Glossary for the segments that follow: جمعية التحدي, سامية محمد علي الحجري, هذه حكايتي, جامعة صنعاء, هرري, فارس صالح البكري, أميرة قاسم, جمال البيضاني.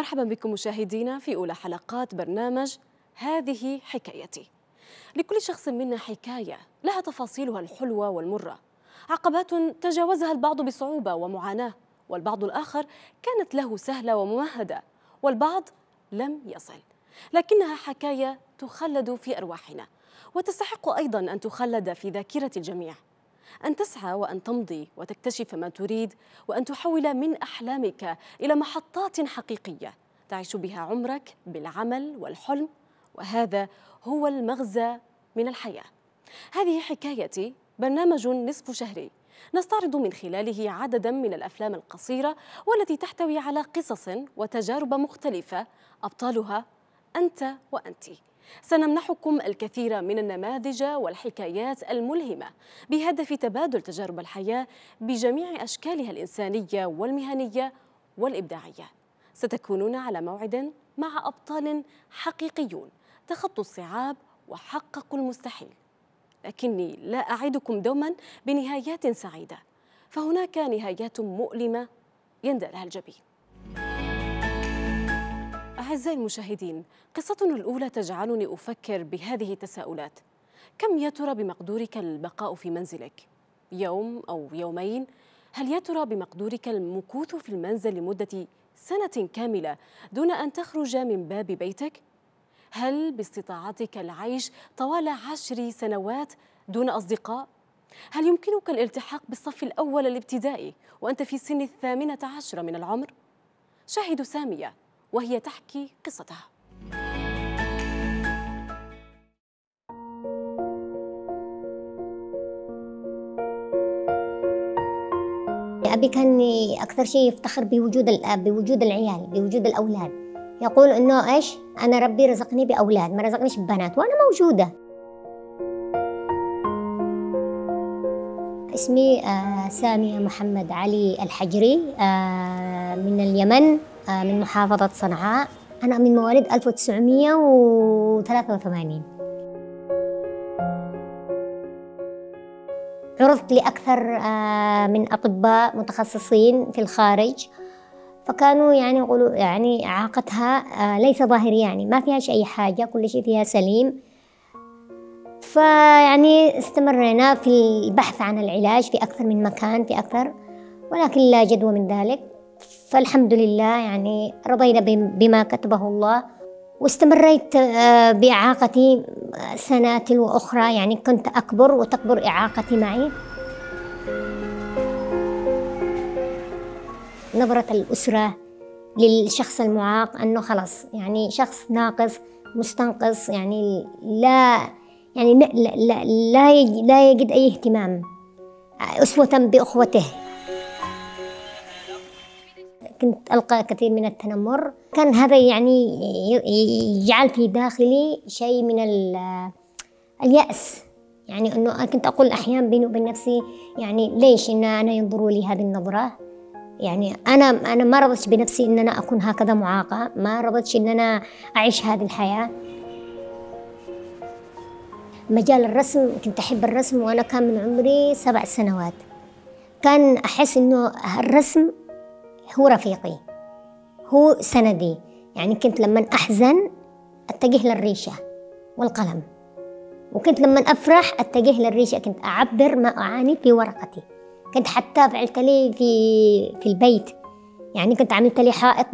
مرحبا بكم مشاهدينا في أولى حلقات برنامج هذه حكايتي. لكل شخص منا حكاية لها تفاصيلها الحلوة والمرة، عقبات تجاوزها البعض بصعوبة ومعاناة، والبعض الآخر كانت له سهلة وممهدة، والبعض لم يصل، لكنها حكاية تخلد في أرواحنا، وتستحق أيضا أن تخلد في ذاكرة الجميع، أن تسعى وأن تمضي وتكتشف ما تريد، وأن تحول من أحلامك إلى محطات حقيقية تعيش بها عمرك بالعمل والحلم، وهذا هو المغزى من الحياة. هذه حكايتي برنامج نصف شهري نستعرض من خلاله عددا من الأفلام القصيرة والتي تحتوي على قصص وتجارب مختلفة أبطالها أنت وأنتِ. سنمنحكم الكثير من النماذج والحكايات الملهمة بهدف تبادل تجارب الحياة بجميع أشكالها الإنسانية والمهنية والإبداعية. ستكونون على موعد مع أبطال حقيقيون تخطوا الصعاب وحققوا المستحيل، لكني لا أعدكم دوما بنهايات سعيدة، فهناك نهايات مؤلمة يندى لها الجبين. أعزائي المشاهدين، قصتنا الأولى تجعلني أفكر بهذه التساؤلات: كم يا ترى بمقدورك البقاء في منزلك؟ يوم أو يومين؟ هل يا ترى بمقدورك المكوث في المنزل لمدة سنة كاملة دون أن تخرج من باب بيتك؟ هل باستطاعتك العيش طوال 10 سنوات دون أصدقاء؟ هل يمكنك الالتحاق بالصف الأول الابتدائي وأنت في سن 18 من العمر؟ شاهدوا سامية وهي تحكي قصتها. أبي كان أكثر شيء يفتخر بوجود الأب، بوجود العيال، بوجود الأولاد. يقول إنه إيش؟ أنا ربي رزقني بأولاد، ما رزقنيش ببنات، وأنا موجودة. اسمي سامية محمد علي الحجري، من اليمن، من محافظة صنعاء. أنا من مواليد 1983. عرضت لأكثر من أطباء متخصصين في الخارج، فكانوا يعني يقولوا يعني إعاقتها ليس ظاهري، يعني ما فيهاش أي حاجة، كل شيء فيها سليم. فيعني استمرينا في البحث عن العلاج في أكثر من مكان، في أكثر، ولكن لا جدوى من ذلك. فالحمد لله يعني رضينا بما كتبه الله، واستمريت بإعاقتي سنة تلو أخرى، يعني كنت أكبر وتكبر إعاقتي معي. نظرة الأسرة للشخص المعاق أنه خلاص يعني شخص ناقص مستنقص، يعني لا يجد أي اهتمام، أسوة بأخوته. كنت ألقى كثير من التنمر، كان هذا يعني يجعل في داخلي شيء من اليأس، يعني أنه كنت أقول أحيانا بيني وبين نفسي يعني ليش إن أنا ينظروا لي هذه النظرة، يعني أنا ما رضيتش بنفسي إن أنا أكون هكذا معاقة، ما رضيتش إن أنا أعيش هذه الحياة. مجال الرسم، كنت أحب الرسم وأنا كان من عمري 7 سنوات، كان أحس إنه الرسم هو رفيقي، هو سندي، يعني كنت لما أحزن أتجه للريشة والقلم، وكنت لما أفرح أتجه للريشة، كنت أعبر ما أعاني في ورقتي. كنت حتى فعلت لي في البيت، يعني كنت عملت لي حائط،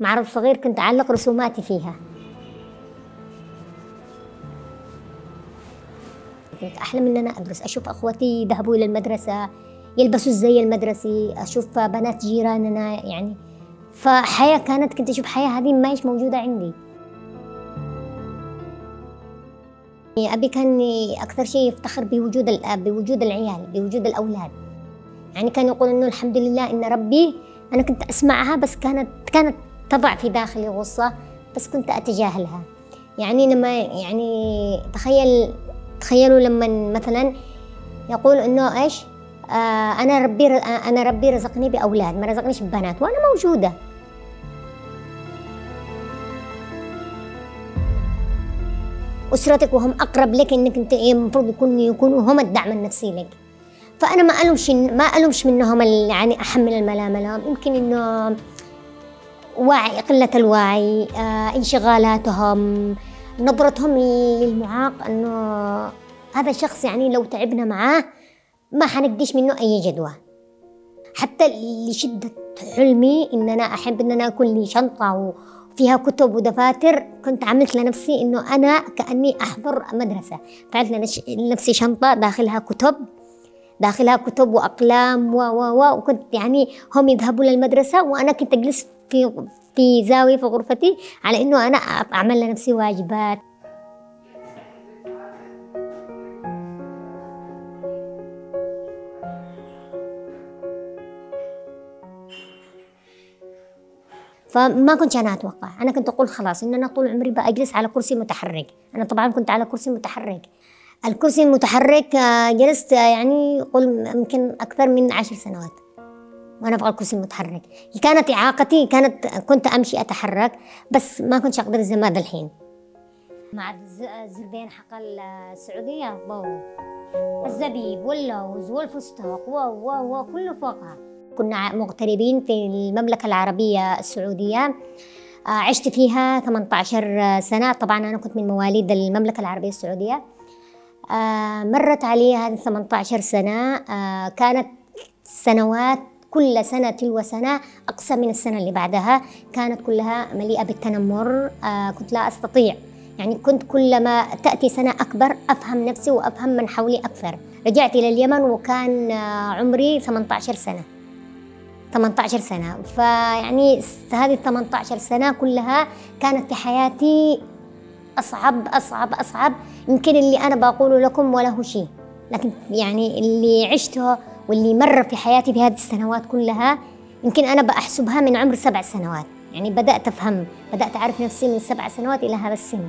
معرض صغير كنت أعلق رسوماتي فيها. كنت أحلم إن أنا أدرس، أشوف أخوتي يذهبوا إلى المدرسة، يلبسوا الزي المدرسي، أشوف بنات جيراننا، يعني فحياة كنت أشوف حياة هذه ما هيش موجودة عندي. أبي كان أكثر شيء يفتخر بوجود الأب، بوجود العيال، بوجود الأولاد. يعني كان يقول إنه الحمد لله إن ربي، أنا كنت أسمعها بس كانت تضع في داخلي غصة، بس كنت أتجاهلها. يعني لما يعني تخيلوا لما مثلا يقول إنه إيش؟ أنا ربي رزقني بأولاد، ما رزقنيش ببنات، وأنا موجودة. أسرتك وهم أقرب لك، إنك أنت المفروض يكونوا هم الدعم النفسي لك. فأنا ما ألومش منهم، يعني أحمل الملامة لهم، يمكن إنه وعي، قلة الوعي، انشغالاتهم، نظرتهم للمعاق أنه هذا الشخص يعني لو تعبنا معاه ما حنقديش منه أي جدوى. حتى لشدة حلمي إن أنا أحب إن أنا أكون لي شنطة وفيها كتب ودفاتر، كنت عملت لنفسي إنه أنا كأني أحضر مدرسة، فعلت لنفسي شنطة داخلها كتب، وأقلام وكنت يعني هم يذهبوا للمدرسة وأنا كنت أجلس في زاوية في غرفتي على إنه أنا أعمل لنفسي واجبات. فما كنت أنا أتوقع، أنا كنت أقول خلاص إن أنا طول عمري بأجلس على كرسي متحرك. أنا طبعا كنت على كرسي متحرك، الكرسي المتحرك جلست يعني قل يمكن أكثر من 10 سنوات وأنا أبغى الكرسي المتحرك. كانت إعاقتي كنت أمشي أتحرك بس ما كنتش أقدر زي ما الحين. مع الزربين حق السعودية الضوء الزبيب واللوز والفستق وكله فوقها. كنا مغتربين في المملكة العربية السعودية، عشت فيها 18 سنة. طبعا أنا كنت من مواليد المملكة العربية السعودية، مرت علي هذه 18 سنة، كانت سنوات كل سنة تلو سنة أقصى من السنة اللي بعدها، كانت كلها مليئة بالتنمر. كنت لا أستطيع، يعني كنت كلما تأتي سنة أكبر أفهم نفسي وأفهم من حولي أكثر. رجعت إلى اليمن وكان عمري 18 سنة، فيعني هذه 18 سنة كلها كانت في حياتي أصعب أصعب أصعب. يمكن اللي أنا بقوله لكم ولا هو شيء، لكن يعني اللي عشته واللي مر في حياتي في هذه السنوات كلها يمكن أنا بأحسبها من عمر 7 سنوات. يعني بدأت أفهم، بدأت أعرف نفسي من 7 سنوات إلى هذا السن.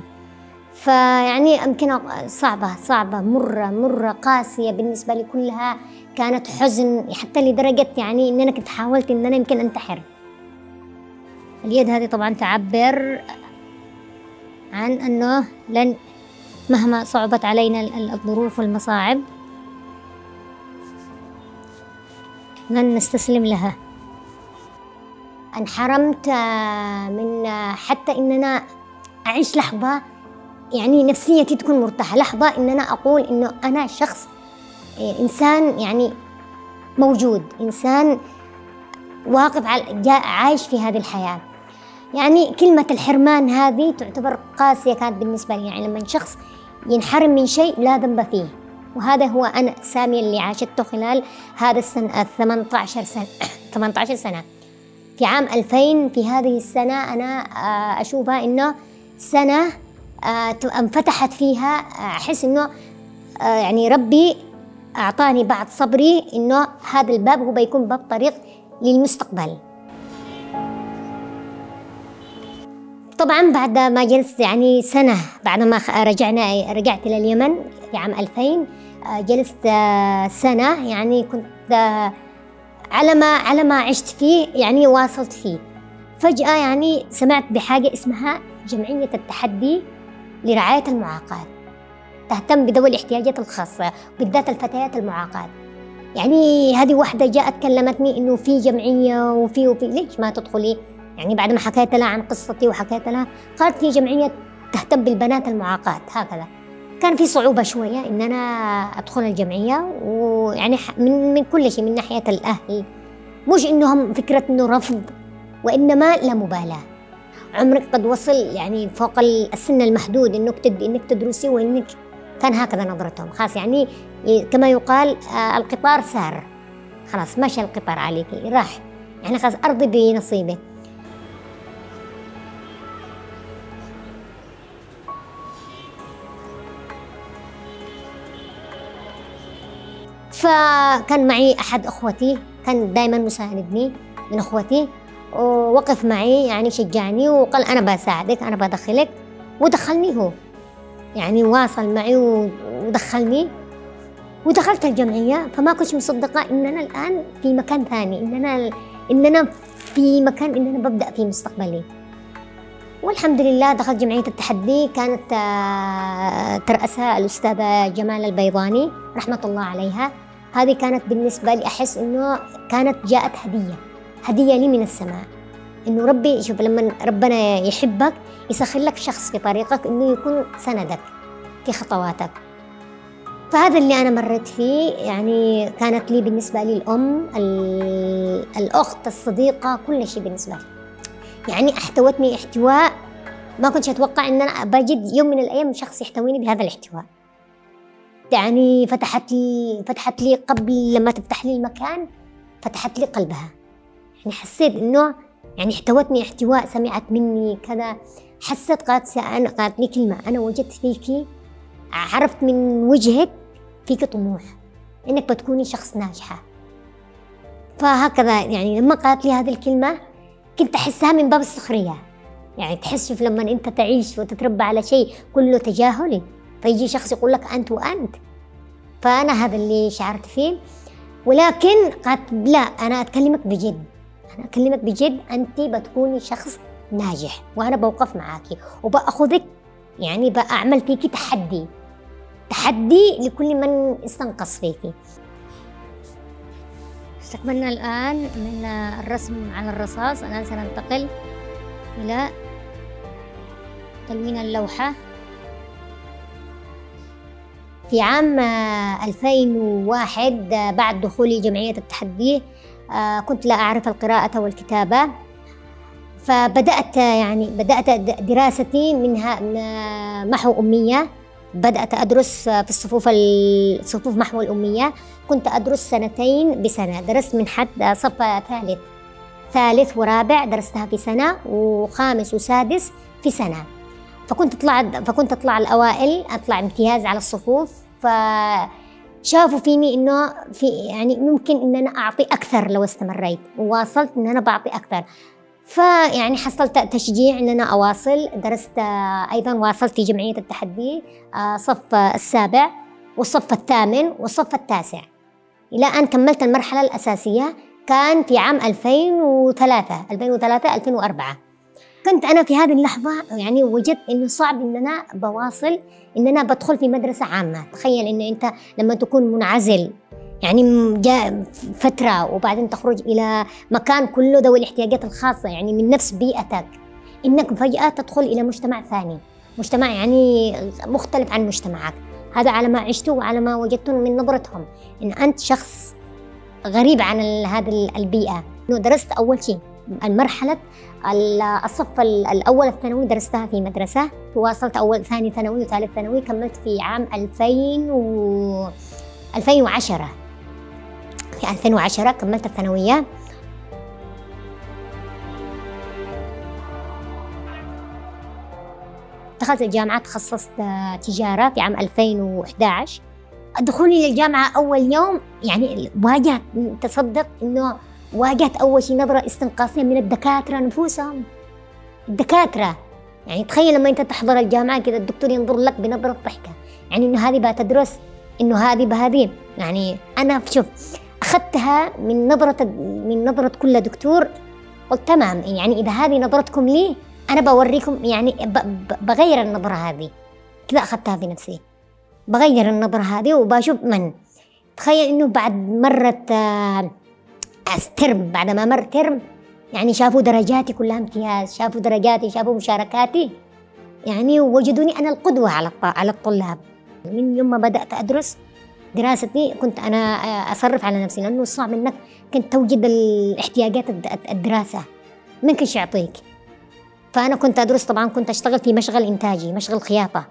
فيعني يمكن صعبة صعبة مرة مرة قاسية بالنسبة لي، كلها كانت حزن، حتى لدرجة يعني إن أنا كنت حاولت إن أنا يمكن أنتحر. اليد هذه طبعا تعبر عن أنه لن مهما صعبت علينا الظروف والمصاعب لن نستسلم لها. انحرمت من حتى إن أنا أعيش لحظة يعني نفسيتي تكون مرتاحة، لحظة إن أنا أقول إنه أنا شخص إنسان يعني موجود، إنسان واقف عايش في هذه الحياة. يعني كلمة الحرمان هذه تعتبر قاسية كانت بالنسبة لي، يعني لما شخص ينحرم من شيء لا ذنب فيه، وهذا هو أنا سامية اللي عاشته خلال هذا السنة 18 سنة. في عام 2000 في هذه السنة أنا أشوفها إنه سنة انفتحت فيها، أحس إنه يعني ربي أعطاني بعض صبري إنه هذا الباب هو بيكون باب طريق للمستقبل. طبعا بعد ما جلست يعني سنة، بعد ما رجعت إلى اليمن في عام 2000، جلست سنة يعني كنت على ما عشت فيه يعني واصلت فيه. فجأة يعني سمعت بحاجة اسمها جمعية التحدي لرعاية المعاقات، تهتم بذوي الاحتياجات الخاصة بالذات الفتيات المعاقات. يعني هذه واحدة جاءت كلمتني إنه في جمعية وفي ليش ما تدخلي؟ يعني بعد ما حكيت لها عن قصتي وحكيت لها، قالت في جمعية تهتم بالبنات المعاقات هكذا. كان في صعوبة شوية إن أنا أدخل الجمعية، ويعني من كل شيء، من ناحية الأهل مش إنهم فكرة إنه رفض، وإنما لا مبالاة. عمرك قد وصل يعني فوق السن المحدود إنك تدرسي، وإنك كان هكذا نظرتهم، خلاص يعني كما يقال القطار سار، خلاص مشى القطار عليك راح، يعني خلاص أرضي بنصيبك. فكان معي أحد أخوتي، كان دائما مساندني من أخوتي، ووقف معي يعني شجعني وقال أنا بساعدك، أنا بدخلك، ودخلني هو، يعني واصل معي ودخلني، ودخلت الجمعية. فما كنتش مصدقة إن أنا الآن في مكان ثاني، إن أنا في مكان إن أنا ببدأ في مستقبلي. والحمد لله دخلت جمعية التحدي، كانت ترأسها الأستاذة جمال البيضاني رحمة الله عليها. هذه كانت بالنسبة لي أحس إنه كانت جاءت هدية لي من السماء، إنه ربي شوف لما ربنا يحبك يسخر لك شخص في طريقك إنه يكون سندك في خطواتك. فهذا اللي أنا مريت فيه، يعني كانت لي بالنسبة لي الأم، الأخت، الصديقة، كل شيء بالنسبة لي. يعني احتوتني احتواء ما كنتش أتوقع إن أنا بجد يوم من الأيام شخص يحتويني بهذا الاحتواء. يعني فتحت لي قبل لما تفتح لي المكان، فتحت لي قلبها. يعني حسيت إنه يعني احتوتني احتواء، سمعت مني كذا، حسيت قالت لي كلمة، أنا وجدت فيكي، عرفت من وجهك فيك طموح إنك بتكوني شخص ناجحة. فهكذا يعني لما قالت لي هذه الكلمة كنت أحسها من باب السخرية. يعني تحس لما أنت تعيش وتتربى على شيء كله تجاهلي، فيجي شخص يقول لك أنت وأنت، فأنا هذا اللي شعرت فيه. ولكن قالت لا، أنا أتكلمك بجد، أنا أكلمك بجد، أنت بتكوني شخص ناجح وأنا بوقف معاكي وبأخذك، يعني بأعمل فيكي تحدي لكل من استنقص فيكي. استكملنا الآن من الرسم على الرصاص، الآن سننتقل إلى تلوين اللوحة. في عام 2001 بعد دخولي جمعية التحدي كنت لا أعرف القراءة والكتابة، فبدأت يعني بدأت دراستي منها محو أمية، بدأت أدرس في صفوف محو الأمية. كنت أدرس سنتين بسنة، درست من حد صف ثالث ورابع درستها في سنة، وخامس وسادس في سنة. فكنت أطلع الأوائل، أطلع امتياز على الصفوف. شافوا فيني إنه في يعني ممكن إن أنا أعطي أكثر لو استمريت، وواصلت إن أنا بعطي أكثر، فيعني حصلت تشجيع إن أنا أواصل. درست أيضا، واصلت في جمعية التحدي صف السابع والصف الثامن والصف التاسع، إلى أن كملت المرحلة الأساسية. كان في عام 2003 2004. كنت أنا في هذه اللحظة يعني وجدت إنه صعب إن أنا بواصل، إن أنا بدخل في مدرسة عامة. تخيل إن أنت لما تكون منعزل يعني جاء فترة وبعدين تخرج إلى مكان كله ذوي الاحتياجات الخاصة، يعني من نفس بيئتك، إنك فجأة تدخل إلى مجتمع ثاني، مجتمع يعني مختلف عن مجتمعك. هذا على ما عشته وعلى ما وجدته من نظرتهم، إن أنت شخص غريب عن هذه البيئة. درست أول شيء المرحلة الصف الأول الثانوي، درستها في مدرسة، وواصلت أول ثاني ثانوي وثالث ثانوي، كملت في عام 2010. في 2010 كملت الثانوية. دخلت الجامعة، تخصصت تجارة في عام 2011. دخولي للجامعة أول يوم يعني واجهت، تصدق إنه واجهت أول شيء نظرة استنقاصية من الدكاترة نفسهم. الدكاترة يعني تخيل لما أنت تحضر الجامعة كذا الدكتور ينظر لك بنظرة ضحكة، يعني إنه هذه بتدرس، إنه هذه بهذه. يعني أنا شوف أخذتها من نظرة كل دكتور، قلت تمام، يعني إذا هذه نظرتكم لي أنا بوريكم، يعني بغير النظرة هذه كذا. أخذتها في نفسي، بغير النظرة هذه وبشوف من. تخيل إنه بعد مرت ترم، بعد ما مر ترم يعني شافوا درجاتي كلها امتياز، شافوا درجاتي، شافوا مشاركاتي، يعني وجدوني أنا القدوة على الطلاب. من يوم ما بدأت أدرس دراستي كنت أنا أصرف على نفسي، لأنه صعب إنك كنت توجد الاحتياجات الدراسة من كنش يعطيك. فأنا كنت أدرس، طبعا كنت أشتغل في مشغل إنتاجي، مشغل خياطة.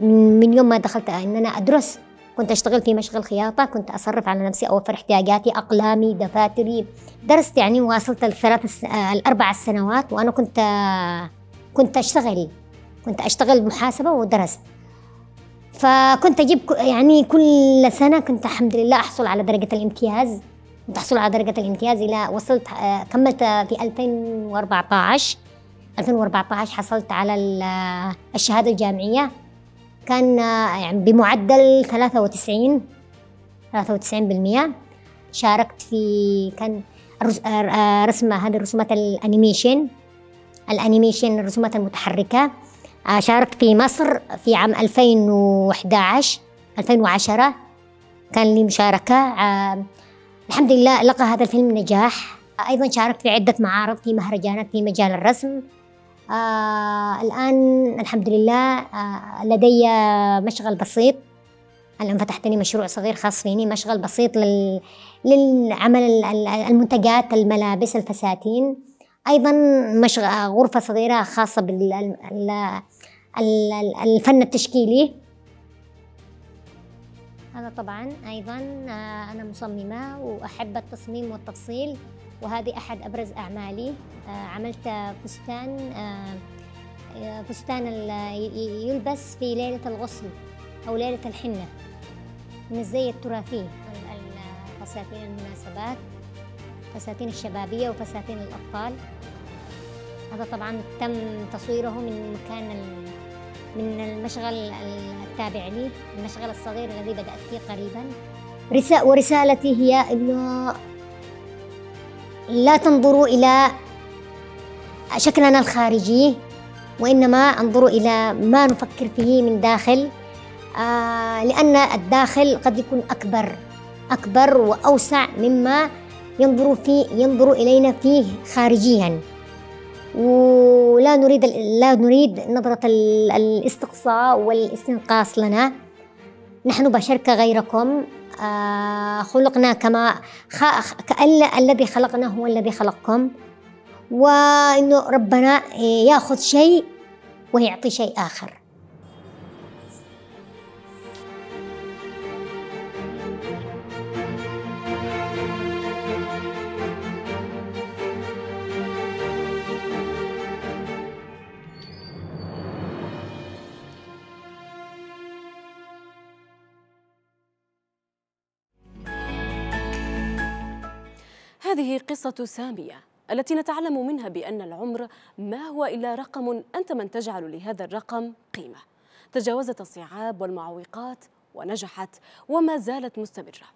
من يوم ما دخلت إن أنا أدرس كنت أشتغل في مشغل خياطة، كنت أصرف على نفسي، أوفر احتياجاتي، أقلامي، دفاتري. درست يعني واصلت الأربع سنوات، وأنا كنت أشتغل محاسبة ودرست. فكنت أجيب يعني كل سنة كنت الحمد لله أحصل على درجة الامتياز، كنت أحصل على درجة الامتياز. إلى وصلت كملت في 2014 حصلت على الشهادة الجامعية، كان يعني بمعدل 93%. شاركت في كان رسمة، هذه الرسومات الأنيميشن الرسومات المتحركة. شاركت في مصر في عام 2010 كان لي مشاركة. الحمد لله لقى هذا الفيلم نجاح، أيضا شاركت في عدة معارض، في مهرجانات في مجال الرسم. الآن الحمد لله لدي مشغل بسيط، الآن فتحت لي مشروع صغير خاص فيني، مشغل بسيط للعمل المنتجات، الملابس، الفساتين. أيضا غرفة صغيرة خاصة بالفن التشكيلي. أنا طبعا أيضا أنا مصممة وأحب التصميم والتفصيل، وهذه أحد أبرز أعمالي. عملت فستان يلبس في ليلة الغسل أو ليلة الحنة من الزي التراثي، فساتين المناسبات، فساتين الشبابية وفساتين الأطفال. هذا طبعا تم تصويره من مكان من المشغل التابع لي، المشغل الصغير الذي بدأت فيه قريبا. ورسالتي هي إنه لا تنظروا إلى شكلنا الخارجي، وإنما انظروا إلى ما نفكر فيه من داخل، لأن الداخل قد يكون أكبر وأوسع مما ينظروا إلينا فيه خارجياً. ولا نريد نظرة الاستقصاء والاستنقاص لنا، نحن بشر كغيركم، خلقنا كما الذي خلقنا هو الذي خلقكم، وإنه ربنا يأخذ شيء ويعطي شيء آخر. هذه قصة سامية التي نتعلم منها بأن العمر ما هو إلا رقم، أنت من تجعل لهذا الرقم قيمة. تجاوزت الصعاب والمعوقات ونجحت وما زالت مستمرة.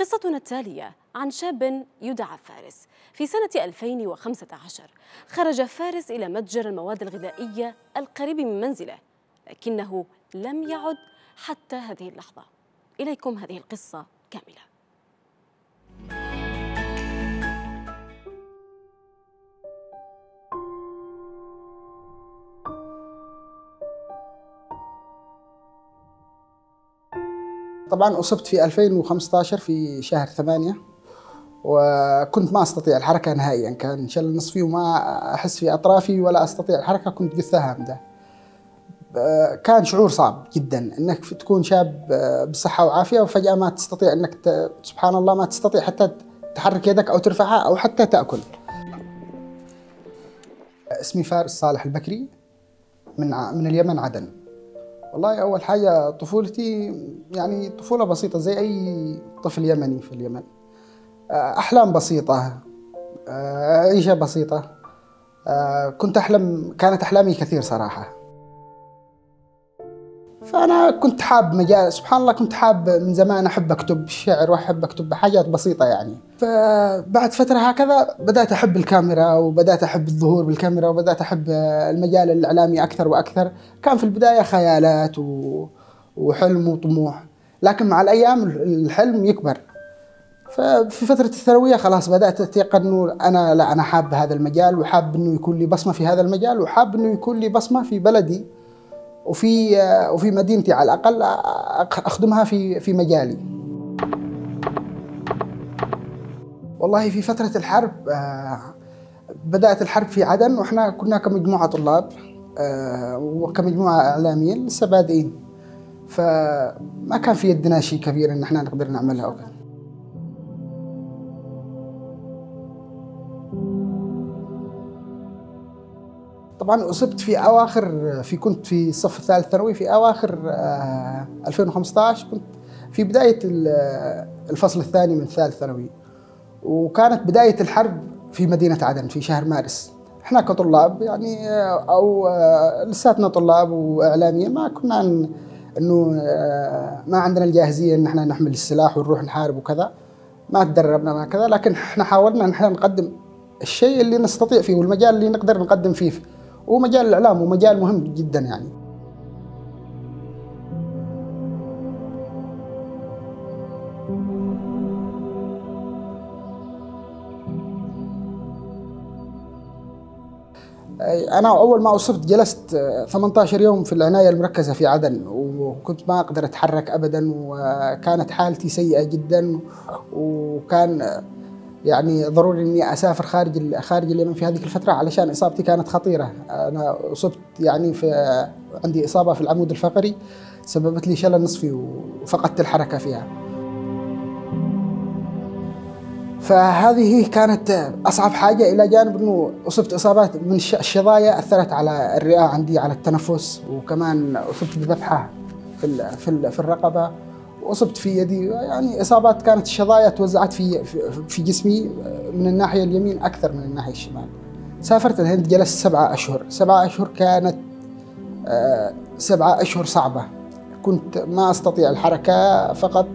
قصتنا التالية عن شاب يدعى فارس. في سنة 2015 خرج فارس إلى متجر المواد الغذائية القريب من منزله، لكنه لم يعد حتى هذه اللحظة. إليكم هذه القصة كاملة. طبعا أصبت في 2015 في شهر 8، وكنت ما أستطيع الحركة نهائيا، كان شلل نصفي وما أحس في أطرافي ولا أستطيع الحركة، كنت جثة هامدة. كان شعور صعب جدا أنك تكون شاب بصحة وعافية وفجأة ما تستطيع أنك سبحان الله ما تستطيع حتى تحرك يدك أو ترفعها أو حتى تأكل. اسمي فارس صالح البكري من اليمن عدن. والله أول حاجة طفولتي يعني طفولة بسيطة زي أي طفل يمني في اليمن، أحلام بسيطة، عيشة بسيطة، كنت أحلم، كانت أحلامي كثير صراحة. فأنا كنت حاب مجال، سبحان الله كنت حاب من زمان، أحب أكتب شعر وأحب أكتب حاجات بسيطة يعني. فبعد فترة هكذا بدأت أحب الكاميرا وبدأت أحب الظهور بالكاميرا وبدأت أحب المجال الإعلامي أكثر وأكثر. كان في البداية خيالات وحلم وطموح، لكن مع الأيام الحلم يكبر. ففي فترة الثانوية خلاص بدأت أتيقن أنه أنا حاب هذا المجال، وحاب أنه يكون لي بصمة في هذا المجال، وحاب أنه يكون لي بصمة في بلدي وفي مدينتي على الأقل أخدمها في مجالي. والله في فترة الحرب بدأت الحرب في عدن، وإحنا كنا كمجموعة طلاب وكمجموعة إعلاميين لسه بادئين، فما كان في يدنا شيء كبير إن إحنا نقدر نعملها وكذا. طبعا أصبت في أواخر، كنت في الصف الثالث ثانوي، في أواخر 2015 كنت في بداية الفصل الثاني من الثالث ثانوي، وكانت بداية الحرب في مدينة عدن في شهر مارس. إحنا كطلاب يعني أو لساتنا طلاب وإعلاميين ما كنا إنه ما عندنا الجاهزية إن إحنا نحمل السلاح ونروح نحارب وكذا، ما تدربنا ما كذا، لكن إحنا حاولنا إن إحنا نقدم الشيء اللي نستطيع فيه والمجال اللي نقدر نقدم فيه، ومجال الإعلام ومجال مهم جدا يعني. أنا أول ما أصبت جلست 18 يوم في العناية المركزة في عدن، وكنت ما أقدر أتحرك أبداً، وكانت حالتي سيئة جداً، وكان يعني ضروري إني أسافر خارج اليمن في هذه الفترة علشان إصابتي كانت خطيرة. أنا أصبت يعني عندي إصابة في العمود الفقري سببت لي شلل نصفي وفقدت الحركة فيها. فهذه كانت أصعب حاجة، إلى جانب أنه أصبت إصابات من الشظايا أثرت على الرئة عندي، على التنفس، وكمان أصبت بذبحة في الرقبة، وأصبت في يدي. يعني إصابات كانت الشظايا توزعت في جسمي من الناحية اليمين أكثر من الناحية الشمال. سافرت الهند، جلست 7 أشهر. 7 أشهر كانت 7 أشهر صعبة، كنت ما أستطيع الحركة. فقط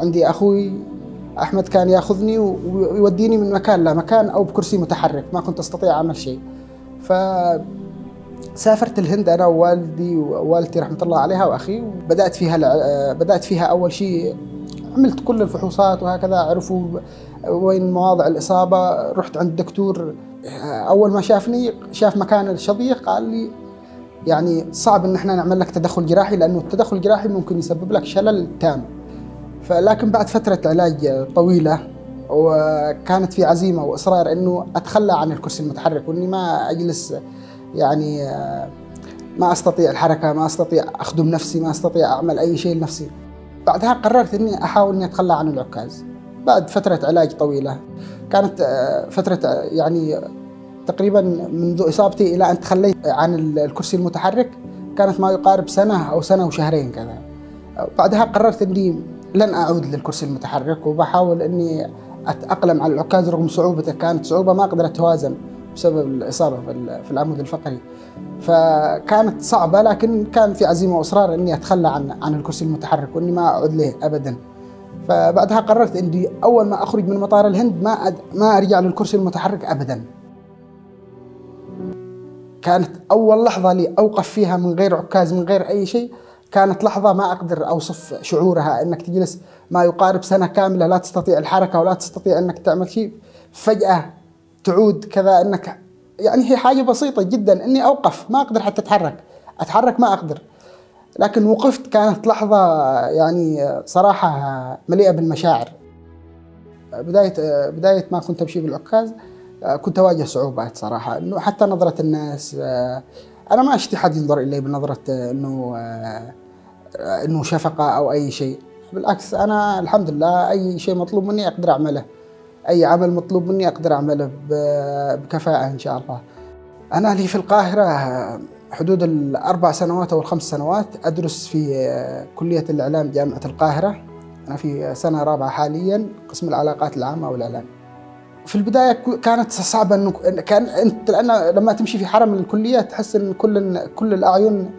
عندي أخوي أحمد كان يأخذني ويوديني من مكان لمكان أو بكرسي متحرك، ما كنت أستطيع أعمل شيء. فسافرت الهند أنا ووالدي ووالدتي رحمة الله عليها وأخي، وبدأت فيها أول شيء عملت كل الفحوصات وهكذا، عرفوا وين مواضع الإصابة. رحت عند الدكتور، أول ما شافني شاف مكان الشظية قال لي يعني صعب إن احنا نعمل لك تدخل جراحي، لأنه التدخل الجراحي ممكن يسبب لك شلل تام. لكن بعد فترة علاج طويلة وكانت في عزيمة وإصرار إنه أتخلى عن الكرسي المتحرك، وإني ما أجلس، يعني ما أستطيع الحركة، ما أستطيع أخدم نفسي، ما أستطيع أعمل أي شيء لنفسي. بعدها قررت إني أحاول إني أتخلى عن العكاز بعد فترة علاج طويلة. كانت فترة يعني تقريبا منذ إصابتي إلى أن تخليت عن الكرسي المتحرك كانت ما يقارب 1 أو 1 وشهرين كذا. بعدها قررت إني لن أعود للكرسي المتحرك، وبحاول أني أتأقلم على العكاز رغم صعوبته. كانت صعوبة، ما قدرت أتوازن بسبب الإصابة في العمود الفقري، فكانت صعبة. لكن كان في عزيمة وإصرار أني أتخلى عن الكرسي المتحرك وأني ما أعود له أبداً. فبعدها قررت أني أول ما أخرج من مطار الهند ما أرجع للكرسي المتحرك أبداً. كانت أول لحظة لي أوقف فيها من غير عكاز، من غير أي شيء، كانت لحظة ما أقدر أوصف شعورها. أنك تجلس ما يقارب 1 سنة كاملة لا تستطيع الحركة ولا تستطيع أنك تعمل شيء، فجأة تعود كذا. أنك يعني هي حاجة بسيطة جدا أني أوقف، ما أقدر حتى أتحرك ما أقدر، لكن وقفت. كانت لحظة يعني صراحة مليئة بالمشاعر. بداية ما كنت أمشي بالعكاز كنت أواجه صعوبات صراحة، إنه حتى نظرة الناس، أنا ما أشتي حد ينظر إلي بنظرة إنه شفقة أو أي شيء. بالعكس، أنا الحمد لله أي شيء مطلوب مني أقدر أعمله، أي عمل مطلوب مني أقدر أعمله بكفاءة إن شاء الله. أنا لي في القاهرة حدود 4 سنوات أو 5 سنوات أدرس في كلية الإعلام جامعة القاهرة. أنا في سنة رابعة حالياً، قسم العلاقات العامة والإعلام. في البداية كانت صعبة، إنه كان أنت لما تمشي في حرم الكلية تحس إن كل الأعين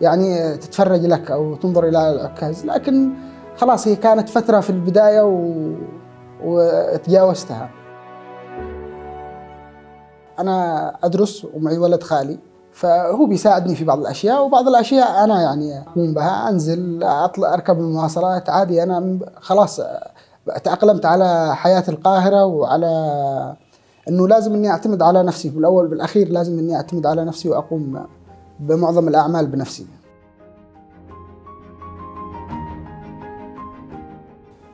يعني تتفرج لك أو تنظر إلى العكاز. لكن خلاص، هي كانت فترة في البداية وتجاوزتها. أنا أدرس ومعي ولد خالي، فهو بيساعدني في بعض الأشياء، وبعض الأشياء أنا يعني أقوم بها. أنزل، أطلع، أركب المواصلات عادي. أنا خلاص تأقلمت على حياة القاهرة، وعلى أنه لازم أني أعتمد على نفسي بالأول بالأخير. لازم أني أعتمد على نفسي وأقوم بمعظم الأعمال بنفسي.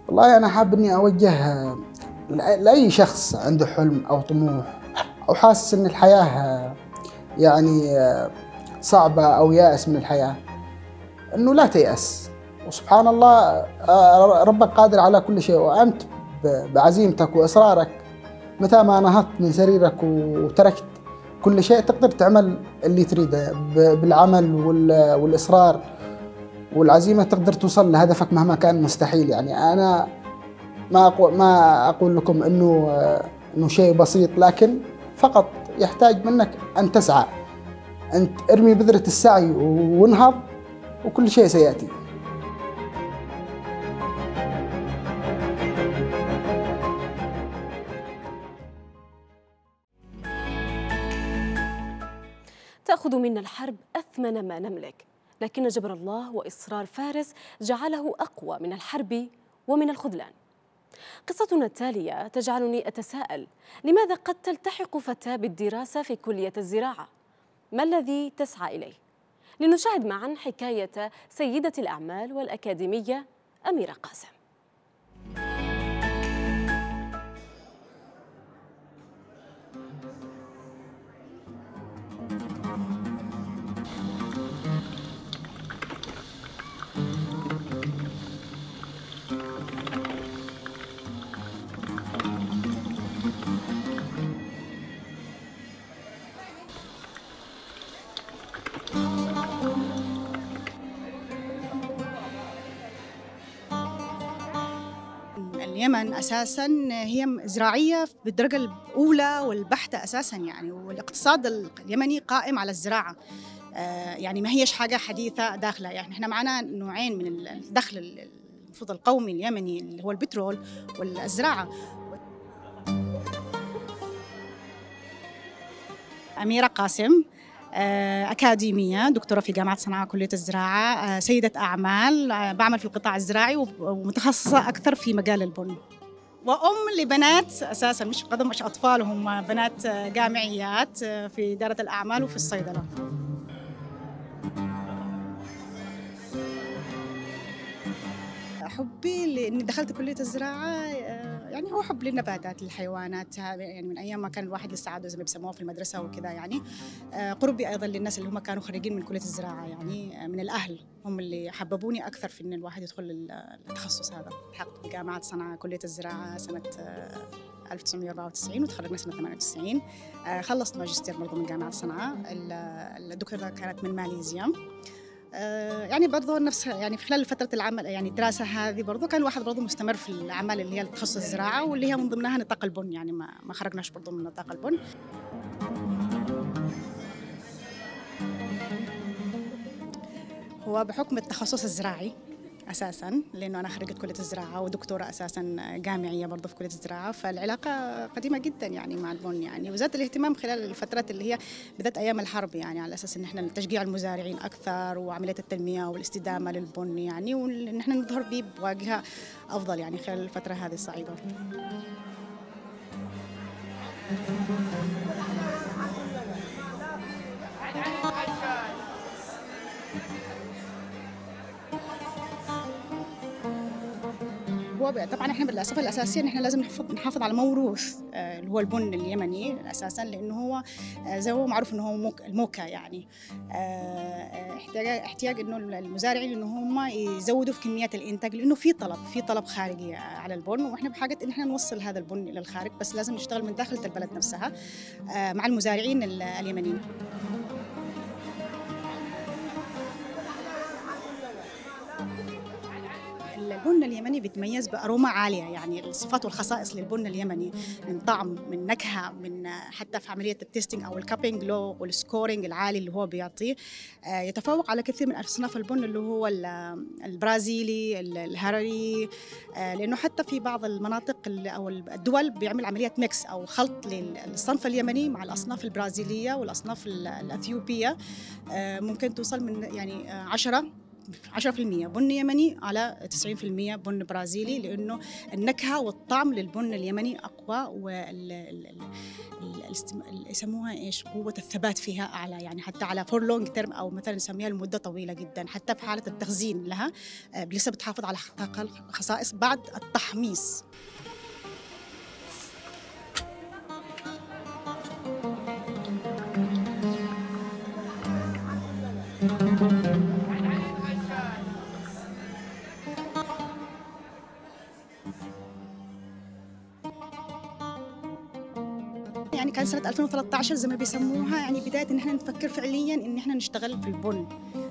والله أنا حاب أني أوجه لأي شخص عنده حلم أو طموح، أو حاسس أن الحياة يعني صعبة أو يائس من الحياة، أنه لا تيأس. وسبحان الله، ربك قادر على كل شيء، وأنت بعزيمتك وإصرارك متى ما نهضت من سريرك وتركت كل شيء تقدر تعمل اللي تريده. بالعمل والإصرار والعزيمة تقدر توصل لهدفك مهما كان مستحيل. يعني أنا ما أقول لكم إنه شيء بسيط، لكن فقط يحتاج منك أن تسعى. أنت ارمي بذرة السعي وانهض وكل شيء سيأتي. تأخذ منا الحرب أثمن ما نملك، لكن جبر الله وإصرار فارس جعله أقوى من الحرب ومن الخذلان. قصتنا التالية تجعلني أتساءل، لماذا قد تلتحق فتاة بالدراسة في كلية الزراعة؟ ما الذي تسعى إليه؟ لنشاهد معا حكاية سيدة الأعمال والأكاديمية أميرة قاسم. اليمن أساساً هي زراعية بالدرجة الأولى والبحتة أساساً يعني، والاقتصاد اليمني قائم على الزراعة، يعني ما هيش حاجة حديثة داخلة. يعني احنا معنا نوعين من الدخل، المفروض القومي اليمني اللي هو البترول والزراعة. أميرة قاسم، أكاديمية، دكتورة في جامعة صنعاء كلية الزراعة، سيدة أعمال، بعمل في القطاع الزراعي ومتخصصة أكثر في مجال البن، وأم لبنات أساساً مش أطفال، هم بنات جامعيات في إدارة الأعمال وفي الصيدلة. حبي لأني دخلت كلية الزراعة يعني هو حب للنباتات للحيوانات، يعني من ايام ما كان الواحد لسه عاده زي ما بيسموها في المدرسه وكذا، يعني قربي ايضا للناس اللي هم كانوا خريجين من كليه الزراعه، يعني من الاهل هم اللي حببوني اكثر في ان الواحد يدخل التخصص هذا. التحقت بجامعه صنعاء كليه الزراعه سنه 1994 وتخرجنا سنه 98. خلصت ماجستير برضه من جامعه صنعاء، الدكتوره كانت من ماليزيا، يعني برضه نفس يعني في خلال فترة العمل يعني الدراسة هذه برضه كان الواحد برضه مستمر في الأعمال اللي هي تخص الزراعة واللي هي من ضمنها نطاق البن، يعني ما خرجناش برضه من نطاق البن. هو بحكم التخصص الزراعي أساساً، لأنه أنا خريجة كلية الزراعة ودكتورة أساساً جامعية برضه في كلية الزراعة، فالعلاقة قديمة جداً يعني مع البن، يعني وزاد الاهتمام خلال الفترات اللي هي بدأت أيام الحرب، يعني على أساس إن إحنا تشجيع المزارعين أكثر وعملية التنمية والاستدامة للبن، يعني وإن إحنا نظهر به بواجهة أفضل يعني خلال الفترة هذه الصعيبة. طبعا احنا بالاساس الاساسيه ان احنا لازم نحافظ على موروث اللي هو البن اليمني اساسا، لانه هو زي ما هو معروف انه هو الموكا، يعني احتياج انه المزارعين ان هم يزودوا في كميات الانتاج، لانه في طلب خارجي على البن، واحنا بحاجه ان احنا نوصل هذا البن الى الخارج، بس لازم نشتغل من داخل البلد نفسها مع المزارعين اليمنيين. البن اليمني بيتميز بأروما عالية، يعني الصفات والخصائص للبن اليمني من طعم، من نكهة، من حتى في عملية التيستينج أو الكابينج لو والسكورينج العالي اللي هو بيعطيه، يتفوق على كثير من أصناف البن اللي هو البرازيلي، الهرري، لأنه حتى في بعض المناطق أو الدول بيعمل عملية ميكس أو خلط للصنف اليمني مع الأصناف البرازيلية والأصناف الأثيوبية، ممكن توصل من يعني 10% بن يمني على 90% بن برازيلي، لأنه النكهة والطعم للبن اليمني أقوى، يسموها إيش، قوة الثبات فيها أعلى، يعني حتى على فور لونج تيرم أو مثلا نسميها لمدة طويلة جدا. حتى في حالة التخزين لها لسه بتحافظ على خصائص بعد التحميص. يعني كان سنة 2013 زي ما بيسموها يعني بداية إن إحنا نفكر فعلياً إن إحنا نشتغل في البن.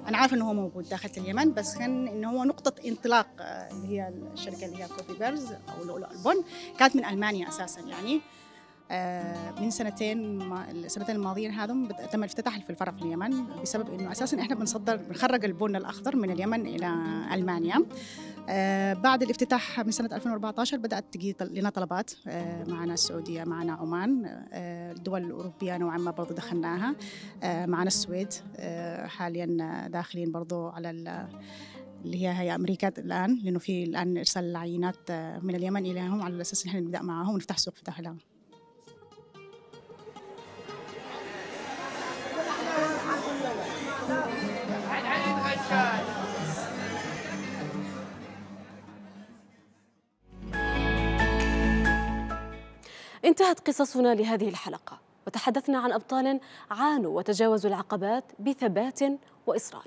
أنا عارفة إن هو موجود داخل اليمن، بس كان إن هو نقطة انطلاق اللي هي الشركة اللي هي كوفي بيرز أو لؤلؤ البن، كانت من ألمانيا أساساً. يعني من السنتين الماضيين هذم تم الافتتاح في الفرع في اليمن، بسبب انه اساسا احنا بنخرج البن الاخضر من اليمن الى المانيا. بعد الافتتاح من سنه 2014 بدات تجي لنا طلبات، معنا السعوديه، معنا عمان، الدول الاوروبيه نوعا ما برضه دخلناها، معنا السويد، حاليا داخلين برضه على اللي هي أمريكات الآن، لأنه في الآن إرسال العينات من اليمن إليهم على أساس إن احنا نبدأ معهم ونفتح سوق فتح لهم. انتهت قصصنا لهذه الحلقة، وتحدثنا عن أبطال عانوا وتجاوزوا العقبات بثبات وإصرار.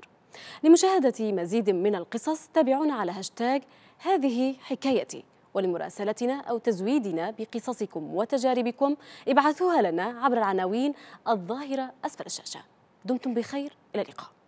لمشاهدة مزيد من القصص تابعونا على هاشتاج هذه حكايتي، ولمراسلتنا أو تزويدنا بقصصكم وتجاربكم ابعثوها لنا عبر العناوين الظاهرة أسفل الشاشة. دمتم بخير، إلى اللقاء.